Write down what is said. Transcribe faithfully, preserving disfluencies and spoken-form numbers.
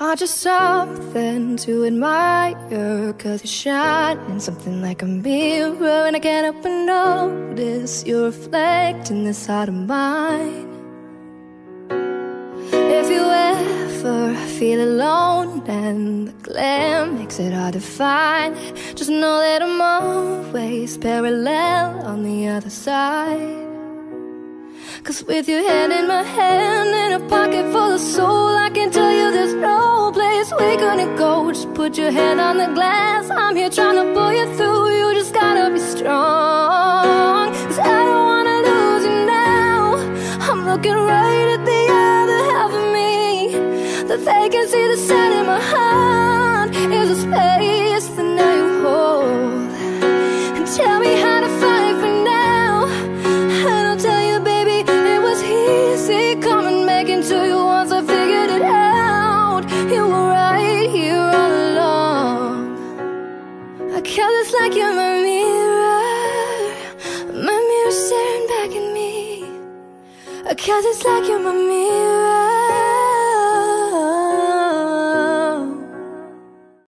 Are just something to admire, 'cause you shine in something like a mirror, and I can't help but notice you reflect in this heart of mine. If you ever feel alone and the glare makes it hard to find, just know that I'm always parallel on the other side. 'Cause with your hand in my hand and a pocket full of soul, I can tell you there's no place we're gonna go. Just put your hand on the glass, I'm here trying to pull you through. You just gotta be strong, 'cause I don't wanna lose you now. I'm looking right at the other half of me, that they can see the sun in my heart is a space that now you hold. And tell me how to fight for now, and I'll tell you, baby, it was easy coming back into you once I figured it out. You were right here all along. I count this like you're my mirror, my mirror staring back at me. I count this like you're my mirror.